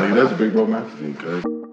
That's Big Bro Magazine, cuz.